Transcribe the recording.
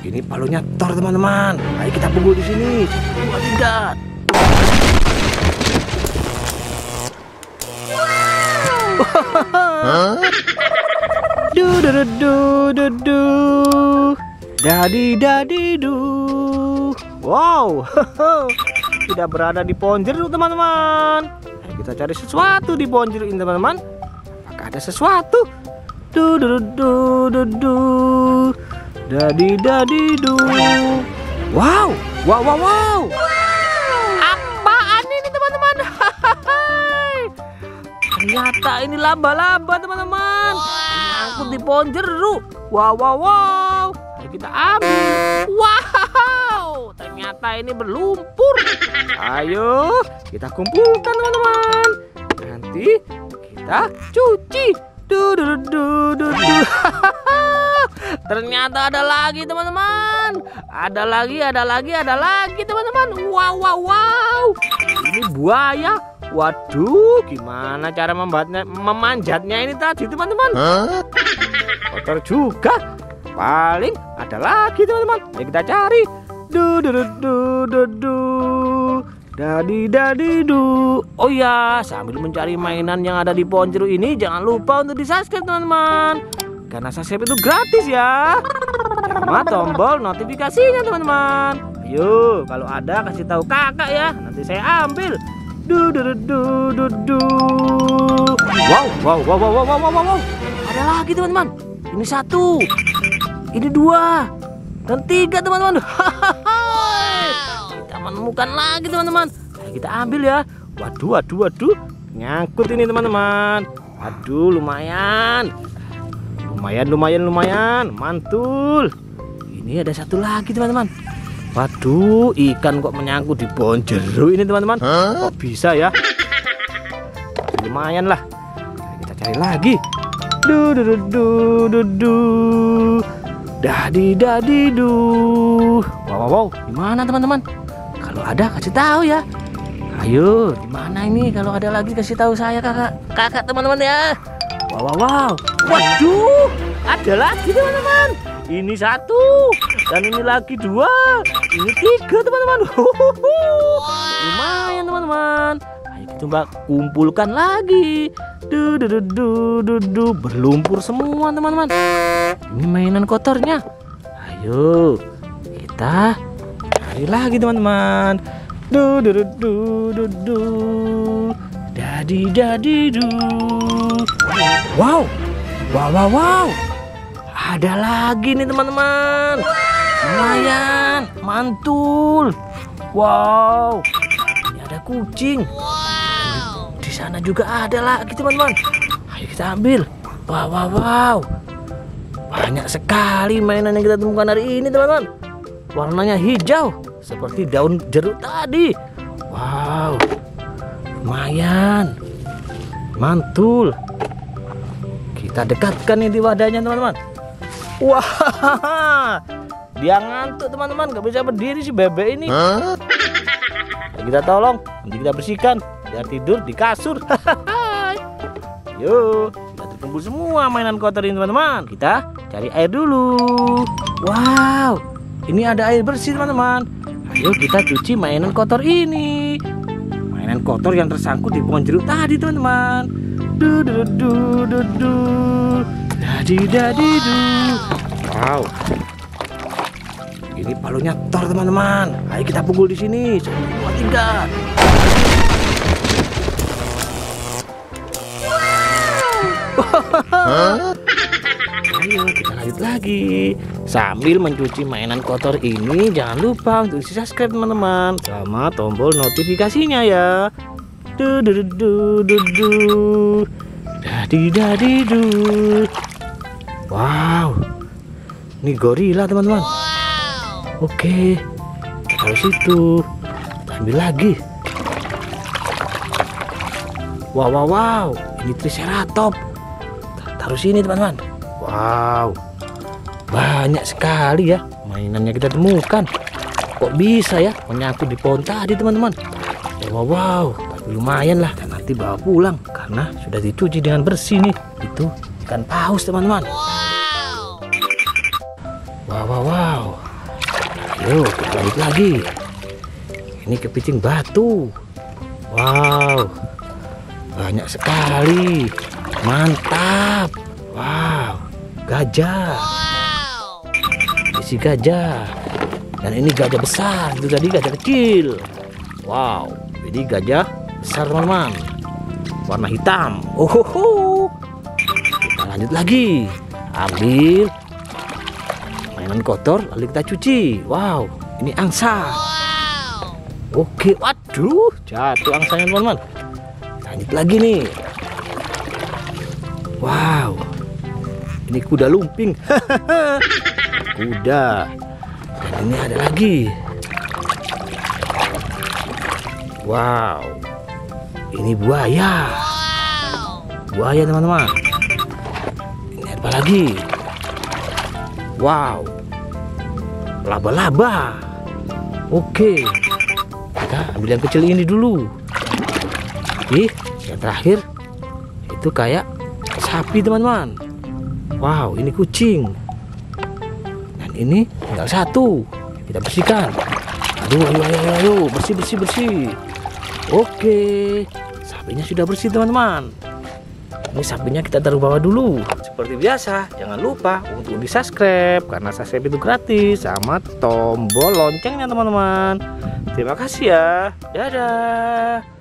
Ini palunya Thor, teman-teman. Ayo kita pukul di sini. Wah, tidak. Dadi-dadi-du. Wow, tidak berada di pohon jeruk, teman-teman. Kita cari sesuatu di pohon jeruk ini, teman-teman. Apakah ada sesuatu? Dadi-dadi-du. Wow, wow, wow, wow. Apaan ini, teman-teman? Ternyata ini laba-laba, teman-teman. Nyangkut di pohon jeruk. Wow, wow, wow. Kita ambil. Wow, ternyata ini berlumpur. Ayo kita kumpulkan, teman-teman. Nanti kita cuci. Ternyata ada lagi, teman-teman. Ada lagi, teman-teman. Wow, wow, wow. Ini buaya. Waduh, gimana cara memanjatnya ini tadi, teman-teman? Kotor juga. Paling ada lagi, teman-teman. Ayo kita cari. Dadi-dadi-du. Oh ya, sambil mencari mainan yang ada di pohon jeruk ini, jangan lupa untuk di-subscribe, teman-teman. Karena subscribe itu gratis ya. Sama tombol notifikasinya, teman-teman. Ayo, kalau ada kasih tahu kakak ya. Nanti saya ambil. Wow, wow, wow, wow, wow, wow, wow, wow. Ada lagi, teman-teman. Ini satu. Ini dua dan tiga, teman-teman. Kita menemukan lagi, teman-teman. Ayo kita ambil ya. Waduh, waduh, waduh. Nyangkut ini, teman-teman. Aduh, lumayan. Lumayan. Mantul. Ini ada satu lagi, teman-teman. Waduh, ikan kok menyangkut di pohon jeruk ini, teman-teman. Kok bisa ya? Lumayan lah. Ayo kita cari lagi. Dadi-dadi-du. Wow, wow, wow. Gimana, teman-teman? Kalau ada kasih tahu ya. Ayo, gimana ini? Kalau ada lagi kasih tahu saya, kakak teman-teman ya. Wow, wow, wow. Waduh, ada lagi, teman-teman. Ini satu dan ini lagi dua. Ini tiga, teman-teman. Lumayan, teman-teman. Ayo kita kumpulkan lagi. Berlumpur semua, teman-teman. Ini mainan kotornya. Ayo kita cari lagi, teman-teman. Dadi-dadi-du. Wow, wow, wow, wow. Ada lagi nih, teman-teman. Lumayan, mantul. Wow, ini ada kucing. Wow. Di sana juga ada lagi, teman-teman. Ayo kita ambil. Wow, wow, wow. Banyak sekali mainan yang kita temukan hari ini, teman-teman. Warnanya hijau seperti daun jeruk tadi. Wow, lumayan, mantul. Kita dekatkan ini di wadahnya, teman-teman. Wah, dia ngantuk, teman-teman. Gak bisa berdiri si bebek ini. Kita tolong, nanti kita bersihkan. Biar tidur di kasur. Yuk, kita terkumpul semua mainan kotor ini, teman-teman. Kita cari air dulu. Wow, ini ada air bersih, teman-teman. Ayo kita cuci mainan kotor ini. Mainan kotor yang tersangkut di pohon jeruk tadi, teman-teman. Dadi-dadi-du. Wow, ini palunya Thor, teman-teman. Ayo kita pukul di sini. 1, 2, 3. Ayo kita lanjut lagi. Sambil mencuci mainan kotor ini, jangan lupa untuk subscribe, teman-teman, sama tombol notifikasinya ya. Dadi-dadi-du. Wow, ini gorila, teman-teman. Oke, taruh situ. Kita ambil lagi. Wow, wow, wow. Ini triceratops. Taruh sini, teman-teman. Wow, banyak sekali ya mainannya kita temukan. Kok bisa ya menyangkut di pohon tadi, teman-teman? Wow, wow, tapi lumayan lah. Dan nanti bawa pulang karena sudah dicuci dengan bersih nih. Itu ikan paus, teman-teman. Wow, wow, wow, wow. Yo, balik lagi. Ini kepiting batu. Wow, banyak sekali. Mantap. Wow, gajah. Isi gajah. Dan ini gajah besar. Itu tadi gajah kecil. Wow, jadi gajah besar, teman-teman. Warna hitam. Oh, kita lanjut lagi. Ambil mainan kotor lalu kita cuci. Wow, ini angsa. Wow. Oke, waduh, jatuh angsanya, teman-teman. Lanjut lagi nih. Wow, ini kuda lumping. Kuda. Dan ini ada lagi. Wow, ini buaya. Buaya, teman-teman. Ini apa lagi? Wow, laba-laba. Oke, kita ambil yang kecil ini dulu. Ih, yang terakhir itu kayak sapi, teman-teman. Wow, ini kucing. Dan ini tinggal satu. Kita bersihkan. Aduh, ayo, bersih. Oke, sapinya sudah bersih, teman-teman. Ini sapinya kita taruh bawah dulu. Seperti biasa, jangan lupa untuk di subscribe, karena subscribe itu gratis, sama tombol loncengnya, teman-teman. Terima kasih ya. Dadah.